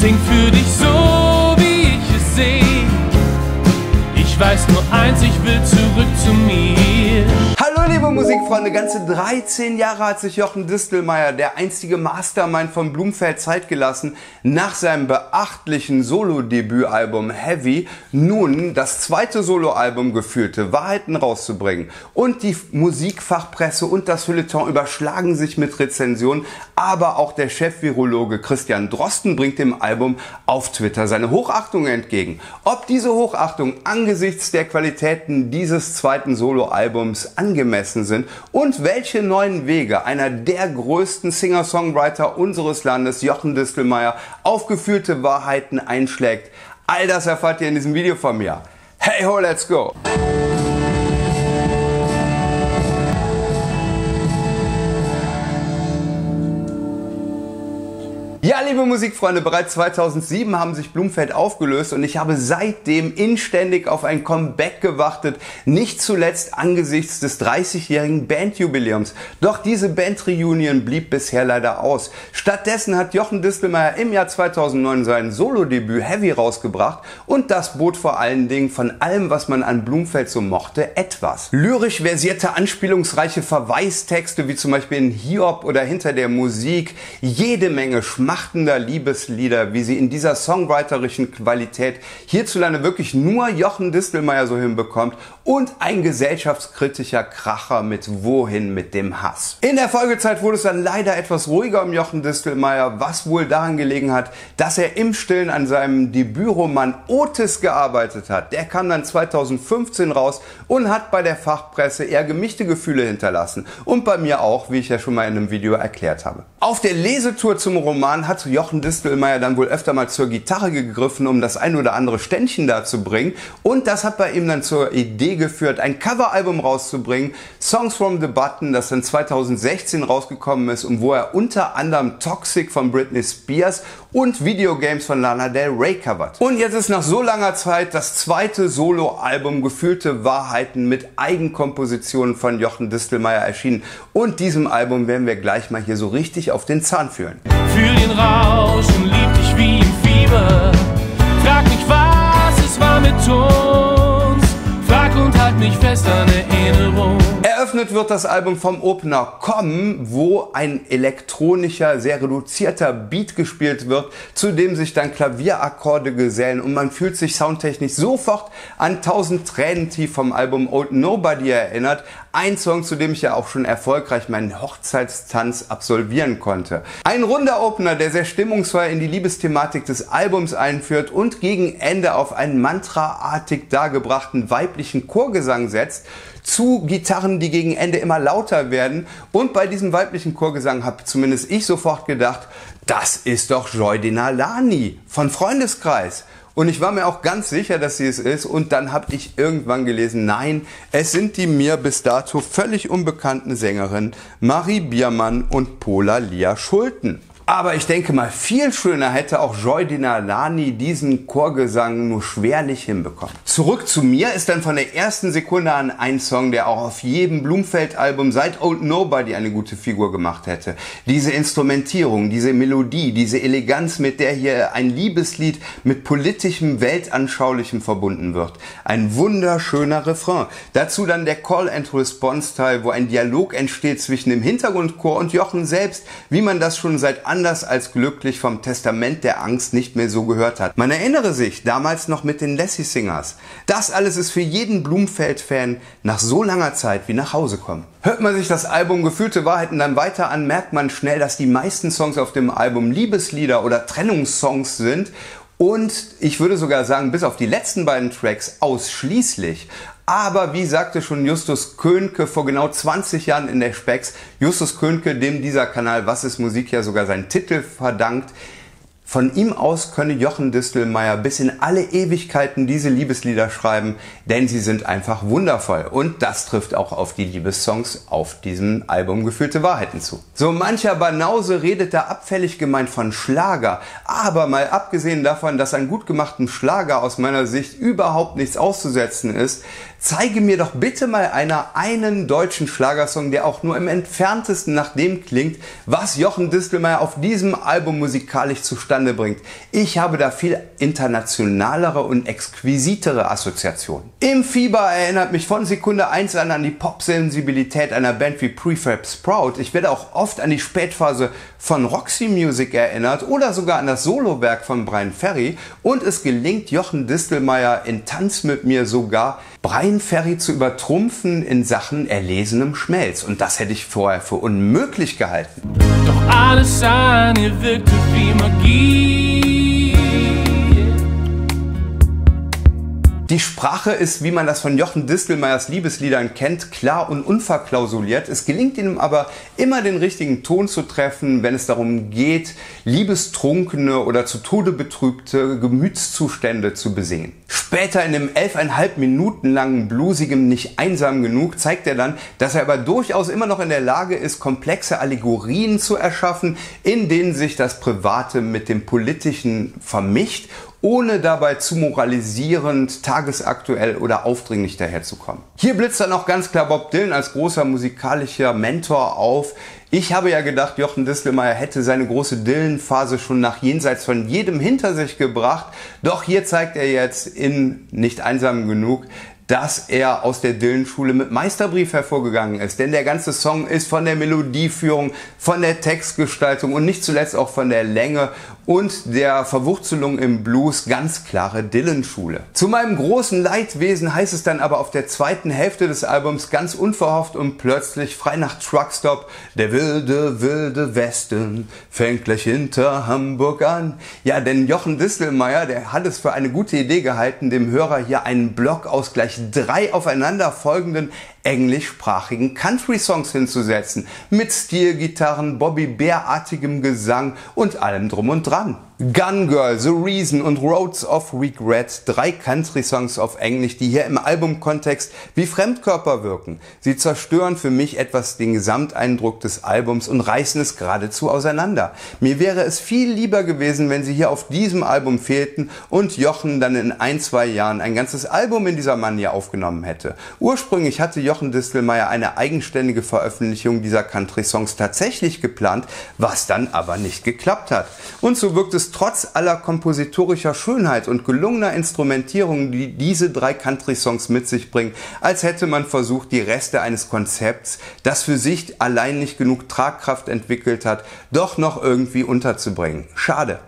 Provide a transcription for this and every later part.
sing für dich so, wie ich es sing. Ich weiß nur eins, ich will zurück zu mir. Hallo liebe Musikfreunde, ganze 13 Jahre hat sich Jochen Distelmeyer, der einstige Mastermind von Blumfeld, Zeit gelassen, nach seinem beachtlichen Solo-Debütalbum Heavy nun das zweite Soloalbum Gefühlte Wahrheiten rauszubringen. Und die Musikfachpresse und das Feuilleton überschlagen sich mit Rezensionen, aber auch der Chef-Virologe Christian Drosten bringt dem Album auf Twitter seine Hochachtung entgegen. Ob diese Hochachtung angesichts der Qualitäten dieses zweiten Soloalbums angemessen sind und welche neuen Wege einer der größten Singer-Songwriter unseres Landes, Jochen Distelmeyer, auf Gefühlte Wahrheiten einschlägt. All das erfahrt ihr in diesem Video von mir. Hey ho, let's go! Ja, liebe Musikfreunde, bereits 2007 haben sich Blumfeld aufgelöst und ich habe seitdem inständig auf ein Comeback gewartet, nicht zuletzt angesichts des 30-jährigen Bandjubiläums. Doch diese Bandreunion blieb bisher leider aus. Stattdessen hat Jochen Distelmeyer im Jahr 2009 sein Solo-Debüt Heavy rausgebracht und das bot vor allen Dingen von allem, was man an Blumfeld so mochte, etwas. Lyrisch versierte, anspielungsreiche Verweistexte wie zum Beispiel in Hiob oder Hinter der Musik, jede Menge Schmerz. Machtender Liebeslieder, wie sie in dieser songwriterischen Qualität hierzulande wirklich nur Jochen Distelmeyer so hinbekommt, und ein gesellschaftskritischer Kracher mit Wohin mit dem Hass. In der Folgezeit wurde es dann leider etwas ruhiger um Jochen Distelmeyer, was wohl daran gelegen hat, dass er im Stillen an seinem Debütroman Otis gearbeitet hat. Der kam dann 2015 raus und hat bei der Fachpresse eher gemischte Gefühle hinterlassen und bei mir auch, wie ich ja schon mal in einem Video erklärt habe. Auf der Lesetour zum Roman hat Jochen Distelmeyer dann wohl öfter mal zur Gitarre gegriffen, um das ein oder andere Ständchen da zu bringen, und das hat bei ihm dann zur Idee geführt, ein Coveralbum rauszubringen, Songs from the Button, das dann 2016 rausgekommen ist und wo er unter anderem Toxic von Britney Spears und Videogames von Lana Del Rey covert. Und jetzt ist nach so langer Zeit das zweite Soloalbum Gefühlte Wahrheiten mit Eigenkompositionen von Jochen Distelmeyer erschienen und diesem Album werden wir gleich mal hier so richtig auf den Zahn fühlen. Fühl den Rausch und lieb dich wie im Fieber. Frag mich, was es war mit uns. Frag und halt mich fest an Erinnerung. Eröffnet wird das Album vom Opener Komm, wo ein elektronischer, sehr reduzierter Beat gespielt wird, zu dem sich dann Klavierakkorde gesellen und man fühlt sich soundtechnisch sofort an 1000 Tränen tief vom Album Old Nobody erinnert. Ein Song, zu dem ich ja auch schon erfolgreich meinen Hochzeitstanz absolvieren konnte. Ein runder Opener, der sehr stimmungsvoll in die Liebesthematik des Albums einführt und gegen Ende auf einen mantraartig dargebrachten weiblichen Chorgesang setzt, zu Gitarren, die gegen Ende immer lauter werden, und bei diesem weiblichen Chorgesang habe zumindest ich sofort gedacht, das ist doch Joy Denalane von Freundeskreis. Und ich war mir auch ganz sicher, dass sie es ist, und dann habe ich irgendwann gelesen, nein, es sind die mir bis dato völlig unbekannten Sängerinnen Marie Biermann und Pola Lia Schulten. Aber ich denke mal, viel schöner hätte auch Joy Denalane diesen Chorgesang nur schwerlich hinbekommen. Zurück zu mir ist dann von der ersten Sekunde an ein Song, der auch auf jedem Blumfeld-Album seit Old Nobody eine gute Figur gemacht hätte. Diese Instrumentierung, diese Melodie, diese Eleganz, mit der hier ein Liebeslied mit politischem, weltanschaulichem verbunden wird. Ein wunderschöner Refrain. Dazu dann der Call-and-Response-Teil, wo ein Dialog entsteht zwischen dem Hintergrundchor und Jochen selbst, wie man das schon seit anders als glücklich vom Testament der Angst nicht mehr so gehört hat. Man erinnere sich, damals noch mit den Lassie-Singers. Das alles ist für jeden Blumfeld-Fan nach so langer Zeit wie nach Hause kommen. Hört man sich das Album Gefühlte Wahrheiten dann weiter an, merkt man schnell, dass die meisten Songs auf dem Album Liebeslieder oder Trennungssongs sind und ich würde sogar sagen, bis auf die letzten beiden Tracks ausschließlich. Aber wie sagte schon Justus Köhnke vor genau 20 Jahren in der Spex, Justus Köhnke, dem dieser Kanal Was ist Musik ja sogar seinen Titel verdankt, von ihm aus könne Jochen Distelmeyer bis in alle Ewigkeiten diese Liebeslieder schreiben, denn sie sind einfach wundervoll. Und das trifft auch auf die Liebessongs auf diesem Album Gefühlte Wahrheiten zu. So mancher Banause redet da abfällig gemeint von Schlager, aber mal abgesehen davon, dass an gut gemachtem Schlager aus meiner Sicht überhaupt nichts auszusetzen ist, zeige mir doch bitte mal einer einen deutschen Schlagersong, der auch nur im entferntesten nach dem klingt, was Jochen Distelmeyer auf diesem Album musikalisch zustande zustande bringt. Ich habe da viel internationalere und exquisitere Assoziationen. Im Fieber erinnert mich von Sekunde 1 an die Pop-Sensibilität einer Band wie Prefab Sprout. Ich werde auch oft an die Spätphase von Roxy Music erinnert oder sogar an das Solowerk von Bryan Ferry, und es gelingt Jochen Distelmeyer in Tanz mit mir sogar, Bryan Ferry zu übertrumpfen in Sachen erlesenem Schmelz, und das hätte ich vorher für unmöglich gehalten. Doch alles an ihr wirkte wie Magie. Die Sprache ist, wie man das von Jochen Distelmeyers Liebesliedern kennt, klar und unverklausuliert. Es gelingt ihm aber immer, den richtigen Ton zu treffen, wenn es darum geht, liebestrunkene oder zu Tode betrübte Gemütszustände zu besingen. Später in dem 11,5 Minuten langen bluesigem Nicht einsam genug zeigt er dann, dass er aber durchaus immer noch in der Lage ist, komplexe Allegorien zu erschaffen, in denen sich das Private mit dem Politischen vermischt, ohne dabei zu moralisierend, tagesaktuell oder aufdringlich daherzukommen. Hier blitzt dann auch ganz klar Bob Dylan als großer musikalischer Mentor auf. Ich habe ja gedacht, Jochen Distelmeyer hätte seine große Dylan-Phase schon nach Jenseits von jedem hinter sich gebracht, doch hier zeigt er jetzt in Nicht einsam genug, dass er aus der Dylan-Schule mit Meisterbrief hervorgegangen ist. Denn der ganze Song ist von der Melodieführung, von der Textgestaltung und nicht zuletzt auch von der Länge und der Verwurzelung im Blues ganz klare Dylan-Schule. Zu meinem großen Leidwesen heißt es dann aber auf der zweiten Hälfte des Albums ganz unverhofft und plötzlich, frei nach Truckstop: Der wilde, wilde Westen fängt gleich hinter Hamburg an. Ja, denn Jochen Distelmeyer, der hat es für eine gute Idee gehalten, dem Hörer hier einen Block aus gleich 3 aufeinanderfolgenden englischsprachigen Country-Songs hinzusetzen, mit Stilgitarren, Bobby Bear-artigem Gesang und allem drum und dran. Gun Girl, The Reason und Roads of Regret, 3 Country-Songs auf Englisch, die hier im Albumkontext wie Fremdkörper wirken. Sie zerstören für mich etwas den Gesamteindruck des Albums und reißen es geradezu auseinander. Mir wäre es viel lieber gewesen, wenn sie hier auf diesem Album fehlten und Jochen dann in 1-2 Jahren ein ganzes Album in dieser Manier aufgenommen hätte. Ursprünglich hatte Jochen Distelmeyer eine eigenständige Veröffentlichung dieser Country-Songs tatsächlich geplant, was dann aber nicht geklappt hat. Und so wirkt es trotz aller kompositorischer Schönheit und gelungener Instrumentierung, die diese 3 Country-Songs mit sich bringen, als hätte man versucht, die Reste eines Konzepts, das für sich allein nicht genug Tragkraft entwickelt hat, doch noch irgendwie unterzubringen. Schade.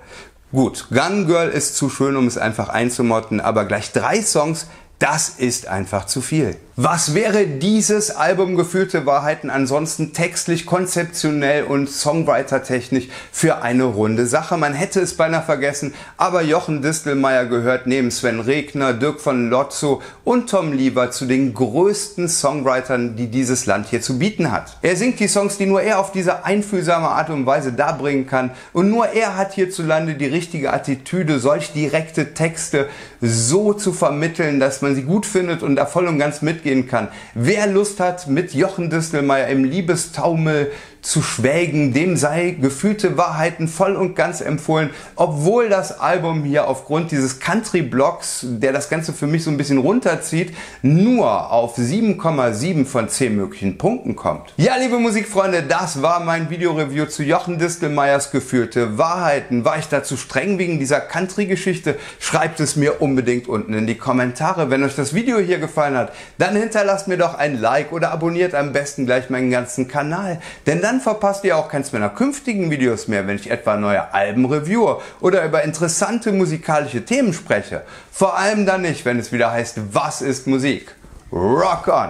Gut, Gun Girl ist zu schön, um es einfach einzumotten, aber gleich 3 Songs, das ist einfach zu viel. Was wäre dieses Album Gefühlte Wahrheiten ansonsten textlich, konzeptionell und Songwriter-technisch für eine runde Sache? Man hätte es beinahe vergessen, aber Jochen Distelmeyer gehört neben Sven Regner, Dirk von Lotzo und Tom Lieber zu den größten Songwritern, die dieses Land hier zu bieten hat. Er singt die Songs, die nur er auf diese einfühlsame Art und Weise darbringen kann, und nur er hat hierzulande die richtige Attitüde, solch direkte Texte so zu vermitteln, dass man sie gut findet und da voll und ganz mitgehen kann. Wer Lust hat, mit Jochen Distelmeyer im Liebestaumel zu schwelgen, dem sei Gefühlte Wahrheiten voll und ganz empfohlen, obwohl das Album hier aufgrund dieses Country-Blocks, der das Ganze für mich so ein bisschen runterzieht, nur auf 7,7 von 10 möglichen Punkten kommt. Ja, liebe Musikfreunde, das war mein Videoreview zu Jochen Distelmeyers Gefühlte Wahrheiten. War ich da zu streng wegen dieser Country-Geschichte? Schreibt es mir unbedingt unten in die Kommentare. Wenn euch das Video hier gefallen hat, dann hinterlasst mir doch ein Like oder abonniert am besten gleich meinen ganzen Kanal, denn dann verpasst ihr auch keins meiner künftigen Videos mehr, wenn ich etwa neue Alben reviewe oder über interessante musikalische Themen spreche. Vor allem dann nicht, wenn es wieder heißt, was ist Musik? Rock on!